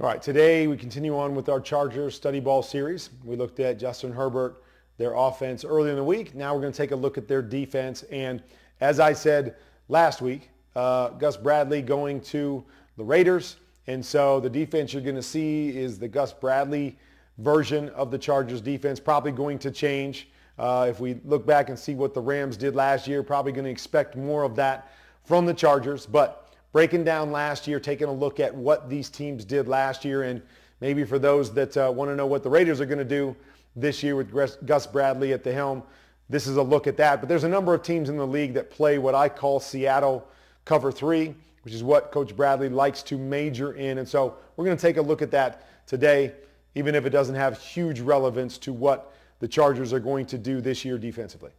All right, today we continue on with our Chargers study ball series. We looked at Justin Herbert, their offense early in the week. Now we're going to take a look at their defense. And as I said last week, Gus Bradley going to the Raiders. And so the defense you're going to see is the Gus Bradley version of the Chargers defense, probably going to change. If we look back and see what the Rams did last year, probably going to expect more of that from the Chargers. But breaking down last year, taking a look at what these teams did last year, and maybe for those that want to know what the Raiders are going to do this year with Gus Bradley at the helm, this is a look at that. But there's a number of teams in the league that play what I call Seattle Cover 3, which is what Coach Bradley likes to major in. And so we're going to take a look at that today, even if it doesn't have huge relevance to what the Chargers are going to do this year defensively.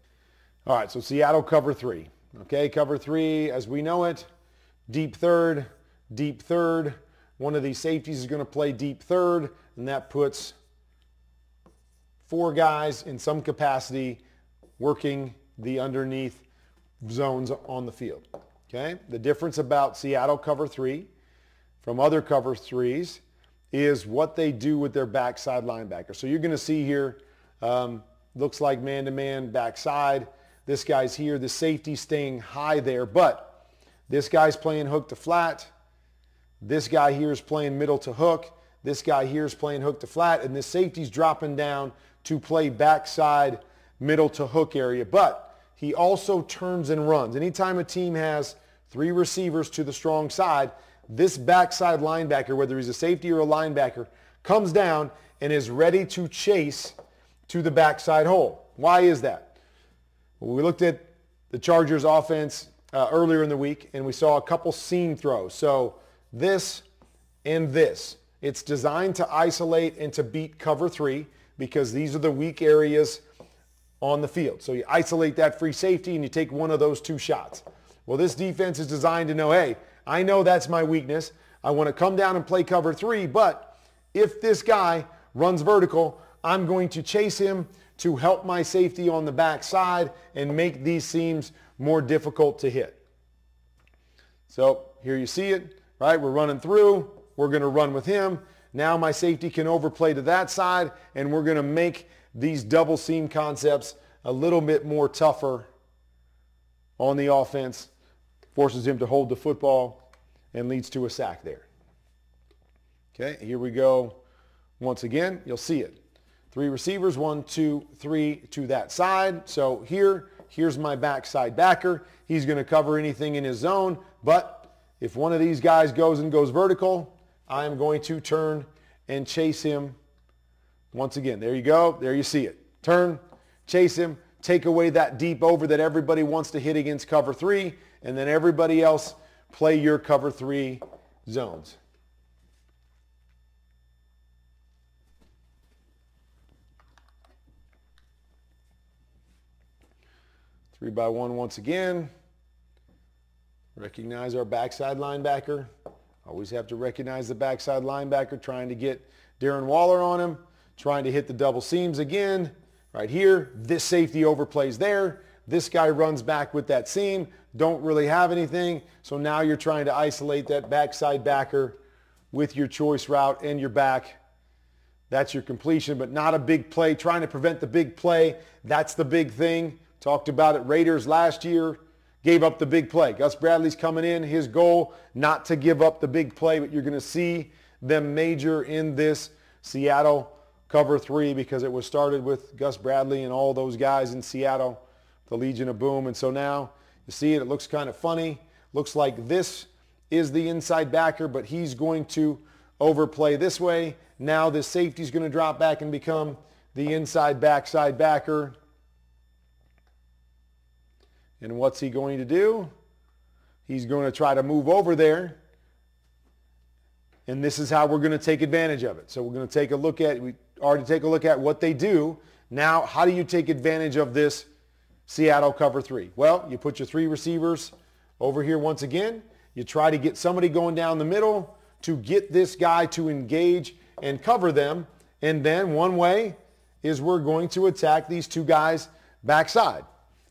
All right, so Seattle Cover 3. Okay, Cover 3 as we know it. Deep third, one of these safeties is going to play deep third, and that puts four guys in some capacity working the underneath zones on the field. Okay? The difference about Seattle Cover 3 from other Cover 3s is what they do with their backside linebacker. So you're going to see here, looks like man-to-man backside. This guy's here, the safety staying high there, but this guy's playing hook to flat. This guy here is playing middle to hook. This guy here is playing hook to flat. And this safety's dropping down to play backside middle to hook area. But he also turns and runs. Anytime a team has three receivers to the strong side, this backside linebacker, whether he's a safety or a linebacker, comes down and is ready to chase to the backside hole. Why is that? Well, we looked at the Chargers offense earlier in the week, and we saw a couple seam throws. So this and this. It's designed to isolate and to beat Cover 3 because these are the weak areas on the field. So you isolate that free safety and you take one of those two shots. Well, this defense is designed to know, hey, I know that's my weakness. I want to come down and play Cover 3, but if this guy runs vertical, I'm going to chase him to help my safety on the backside and make these seams more difficult to hit. So here you see it, right? We're running through. We're going to run with him. Now my safety can overplay to that side, and we're going to make these double seam concepts a little bit more tougher on the offense. Forces him to hold the football and leads to a sack there. Okay, here we go. Once again, you'll see it. Three receivers, 1, 2, 3 to that side. So here's my backside backer. He's going to cover anything in his zone, but if one of these guys goes vertical, I am going to turn and chase him. Once again, there you go. There you see it. Turn, chase him, take away that deep over that everybody wants to hit against Cover 3, and then everybody else play your Cover 3 zones. Three by one once again. Recognize our backside linebacker. Always have to recognize the backside linebacker, trying to get Darren Waller on him, trying to hit the double seams again. Right here, this safety overplays there. This guy runs back with that seam. Don't really have anything. So now you're trying to isolate that backside backer with your choice route and your back. That's your completion, but not a big play. Trying to prevent the big play. That's the big thing. Talked about it, Raiders last year gave up the big play. Gus Bradley's coming in. His goal, not to give up the big play, but you're going to see them major in this Seattle Cover 3 because it was started with Gus Bradley and all those guys in Seattle, the Legion of Boom. And so now you see it. It looks kind of funny. Looks like this is the inside backer, but he's going to overplay this way. Now this safety's going to drop back and become the inside backside backer. And what's he going to do? He's going to try to move over there. And this is how we're going to take advantage of it. So we're going to take a look at, we already take a look at what they do. Now, how do you take advantage of this Seattle Cover 3? Well, you put your three receivers over here once again. You try to get somebody going down the middle to get this guy to engage and cover them. And then one way is we're going to attack these two guys backside.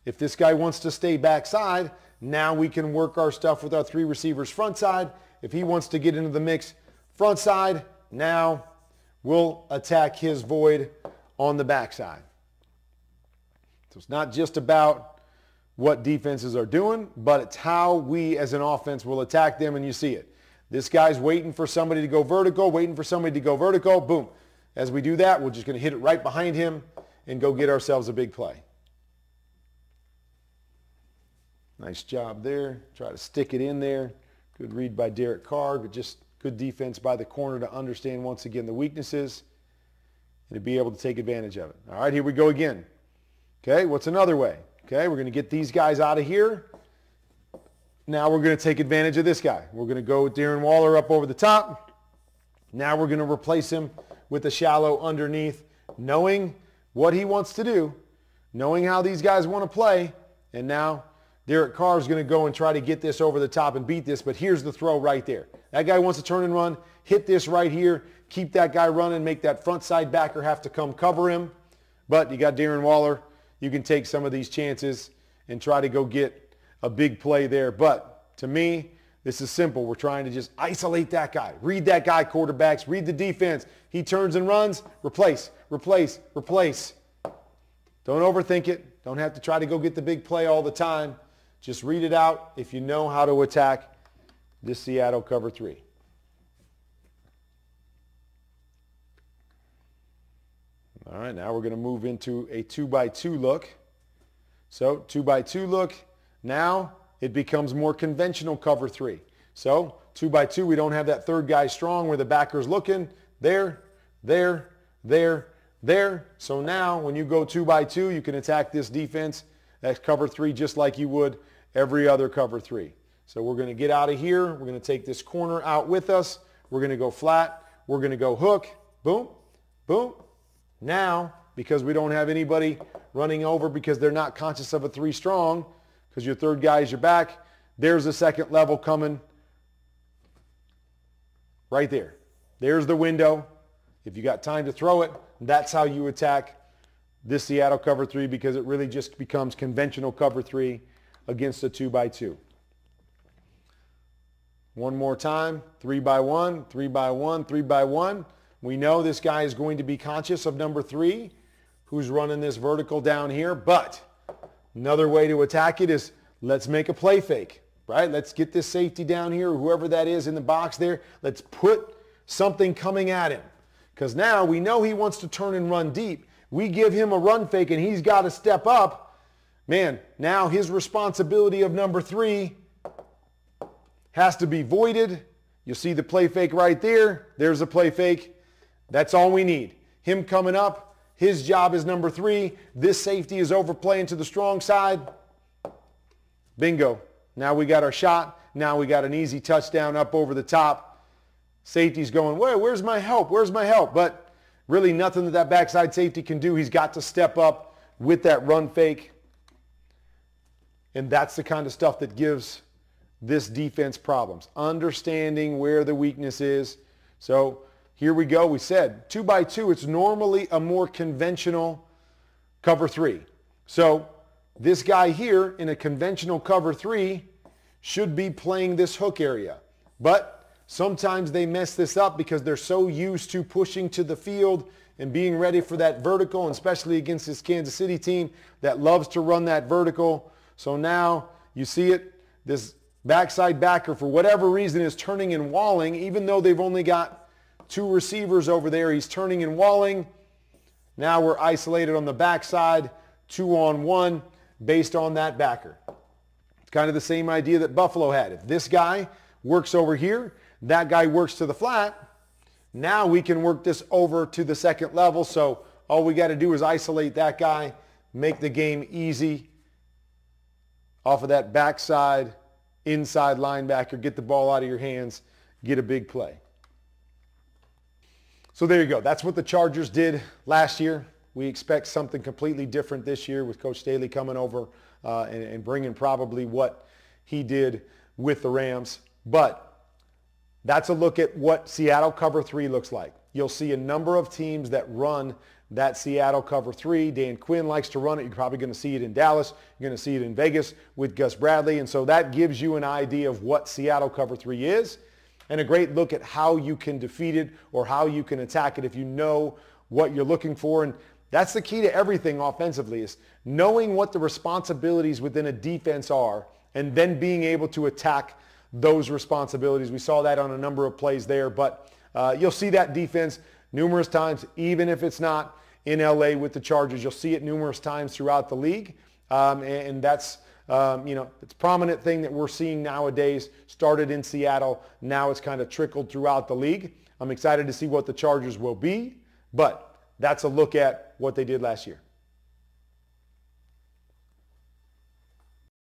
If this guy wants to stay backside, now we can work our stuff with our three receivers frontside. If he wants to get into the mix frontside, Now we'll attack his void on the backside. So it's not just about what defenses are doing, but it's how we as an offense will attack them, and you see it. This guy's waiting for somebody to go vertical, boom. As we do that, we're just going to hit it right behind him and go get ourselves a big play. Nice job there. Try to stick it in there. Good read by Derek Carr, but just good defense by the corner to understand once again the weaknesses and to be able to take advantage of it. All right, here we go again. Okay, what's another way? Okay, we're going to get these guys out of here. Now we're going to take advantage of this guy. We're going to go with Darren Waller up over the top. Now we're going to replace him with a shallow underneath, knowing what he wants to do, knowing how these guys want to play. And now Derek Carr is going to go and try to get this over the top and beat this, but here's the throw right there. That guy wants to turn and run, hit this right here, keep that guy running, make that front side backer have to come cover him. But you got Darren Waller. You can take some of these chances and try to go get a big play there. But to me, this is simple. We're trying to just isolate that guy. Read that guy, quarterbacks. Read the defense. He turns and runs. Replace, replace, replace. Don't overthink it. Don't have to try to go get the big play all the time. Just read it out if you know how to attack this Seattle cover three. All right, now we're going to move into a 2x2 look. So 2x2 look, now it becomes more conventional cover three. So 2x2, we don't have that third guy strong where the backer's looking. There, there, there, there. So now when you go 2x2, you can attack this defense, that's cover three, just like you would every other cover three. So we're going to get out of here. We're going to take this corner out with us. We're going to go flat. We're going to go hook. Boom, boom. Now, because we don't have anybody running over because they're not conscious of a three strong, because your third guy is your back, there's a second level coming right there. There's the window. If you got time to throw it, that's how you attack this Seattle cover three, because it really just becomes conventional cover three against a 2x2. One more time, 3x1, 3x1, 3x1. We know this guy is going to be conscious of number three, who's running this vertical down here, but another way to attack it is let's make a play fake, right? Let's get this safety down here, whoever that is in the box there. Let's put something coming at him, because now we know he wants to turn and run deep. We give him a run fake and he's got to step up. Man, now his responsibility of number three has to be voided. You'll see the play fake right there. There's a play fake. That's all we need. Him coming up, his job is number three. This safety is overplaying to the strong side. Bingo. Now we got our shot. Now we got an easy touchdown up over the top. Safety's going, well, where's my help? Where's my help? But really nothing that backside safety can do. He's got to step up with that run fake. And that's the kind of stuff that gives this defense problems. Understanding where the weakness is. So here we go. We said 2x2, it's normally a more conventional cover three. So this guy here in a conventional cover three should be playing this hook area. But sometimes they mess this up because they're so used to pushing to the field and being ready for that vertical, and especially against this Kansas City team that loves to run that vertical. So now you see it. This backside backer, for whatever reason, is turning and walling, even though they've only got two receivers over there. He's turning and walling. Now we're isolated on the backside, 2-on-1 based on that backer. It's kind of the same idea that Buffalo had. If this guy works over here, that guy works to the flat, now we can work this over to the second level. So all we got to do is isolate that guy, make the game easy off of that backside, inside linebacker, get the ball out of your hands, get a big play. So there you go. That's what the Chargers did last year. We expect something completely different this year with Coach Staley coming over and bringing probably what he did with the Rams. But that's a look at what Seattle cover three looks like. You'll see a number of teams that run that Seattle cover three. Dan Quinn likes to run it. You're probably going to see it in Dallas. You're going to see it in Vegas with Gus Bradley. And so that gives you an idea of what Seattle cover three is. and a great look at how you can defeat it or how you can attack it if you know what you're looking for. And that's the key to everything offensively, is knowing what the responsibilities within a defense are and then being able to attack those responsibilities. We saw that on a number of plays there, but you'll see that defense numerous times, even if it's not in LA with the Chargers. You'll see it numerous times throughout the league, and that's it's a prominent thing that we're seeing nowadays. Started in Seattle, now it's kind of trickled throughout the league. I'm excited to see what the Chargers will be, but that's a look at what they did last year.